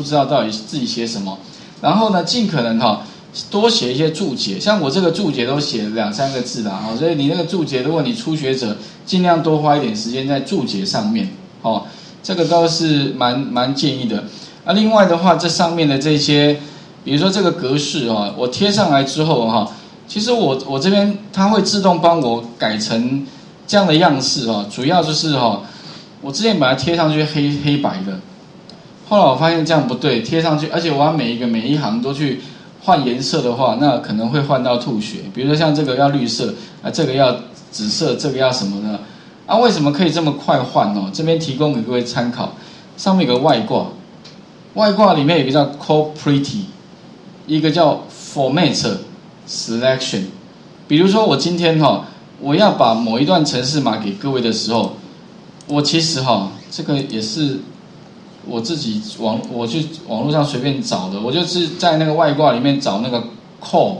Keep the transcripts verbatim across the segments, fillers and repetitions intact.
不知道到底自己写什么。然后呢，尽可能哈、哦、多写一些注解，像我这个注解都写了两三个字啦，哦，所以你那个注解，如果你初学者，尽量多花一点时间在注解上面，哦，这个倒是蛮蛮建议的。啊，另外的话，这上面的这些，比如说这个格式啊、哦，我贴上来之后哈、哦，其实我我这边它会自动帮我改成这样的样式哦，主要就是哈、哦。 我之前把它贴上去黑黑白的，后来我发现这样不对，贴上去，而且我要每一个每一行都去换颜色的话，那可能会换到吐血。比如说像这个要绿色，啊这个要紫色，这个要什么呢？啊为什么可以这么快换哦？这边提供给各位参考，上面有个外挂，外挂里面有一个叫 Call Pretty， 一个叫 Format Selection。比如说我今天哈、哦，我要把某一段程式码给各位的时候。 我其实哈，这个也是我自己网我去网络上随便找的，我就是在那个外挂里面找那个 call，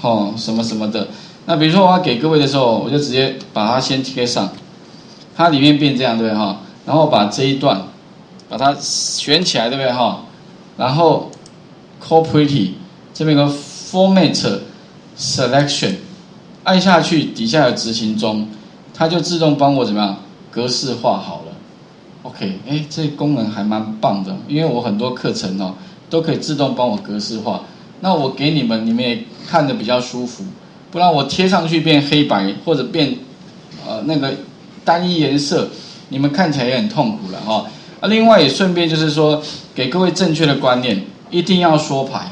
哦什么什么的。那比如说我要给各位的时候，我就直接把它先贴上，它里面变这样对不对哈？然后把这一段把它选起来对不对哈？然后 call pretty 这边有个 format selection， 按下去底下有执行中，它就自动帮我怎么样？ 格式化好了 ，OK， 哎，这功能还蛮棒的，因为我很多课程哦都可以自动帮我格式化。那我给你们，你们也看得比较舒服，不然我贴上去变黑白或者变呃那个单一颜色，你们看起来也很痛苦了哦。啊，另外也顺便就是说，给各位正确的观念，一定要说牌，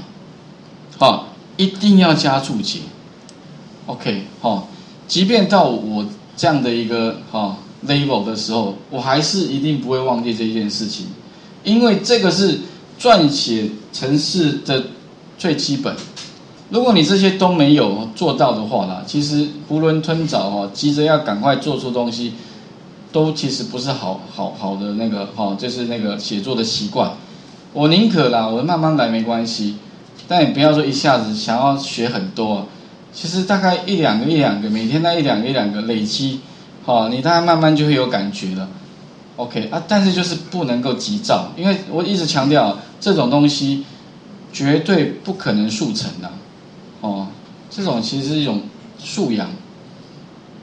哦，一定要加注解 ，OK， 哦，即便到我这样的一个哦。 label 的时候，我还是一定不会忘记这件事情，因为这个是撰写程式的最基本。如果你这些都没有做到的话啦，其实囫囵吞枣哦，急着要赶快做出东西，都其实不是好好好的那个哦，就是那个写作的习惯。我宁可啦，我慢慢来没关系，但也不要说一下子想要学很多啊。其实大概一两个一两个，每天那一两个一两个累积。 哦，你大概慢慢就会有感觉了 ，OK 啊，但是就是不能够急躁，因为我一直强调这种东西绝对不可能速成的、啊，哦，这种其实是一种素养，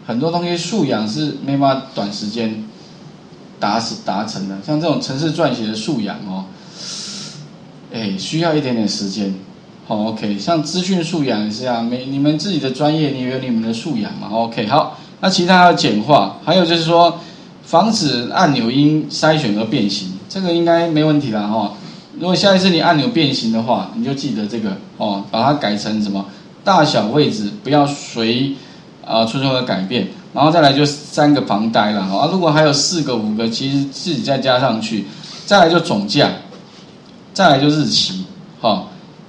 很多东西素养是没办法短时间达达成的，像这种程式撰写的素养哦，哎，需要一点点时间，好、哦、，OK， 像资讯素养也是啊，没你们自己的专业，你有你们的素养嘛 ，OK， 好。 那其他要简化，还有就是说，防止按钮因筛选而变形，这个应该没问题啦哈、哦。如果下一次你按钮变形的话，你就记得这个哦，把它改成什么大小位置不要随啊匆匆的改变，然后再来就三个旁呆啦哈、哦。如果还有四个五个，其实自己再加上去，再来就总价，再来就日期哈、哦。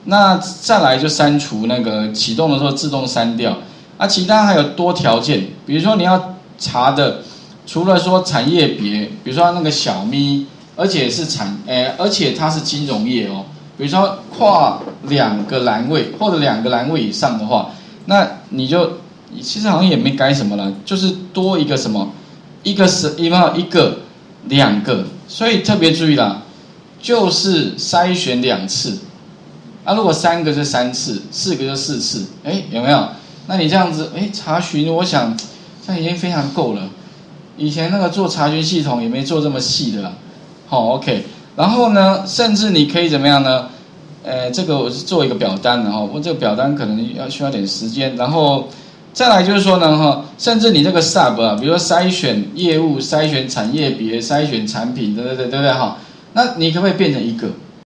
那再来就删除那个启动的时候自动删掉。 啊，其他还有多条件，比如说你要查的，除了说产业别，比如说那个小咪，而且是产，诶，而且它是金融业哦，比如说跨两个栏位或者两个栏位以上的话，那你就其实好像也没改什么了，就是多一个什么，一个是一个一个两个，所以特别注意啦，就是筛选两次，啊，如果三个就三次，四个就四次，哎，有没有？ 那你这样子，哎，查询，我想，这已经非常够了。以前那个做查询系统也没做这么细的啦。好、哦、，OK。然后呢，甚至你可以怎么样呢？呃，这个我是做一个表单的哈、哦，我这个表单可能要需要点时间。然后再来就是说呢哈、哦，甚至你这个 sub 啊，比如说筛选业务、筛选产业别、筛选产品，对对对对对哈、哦。那你可不可以变成一个？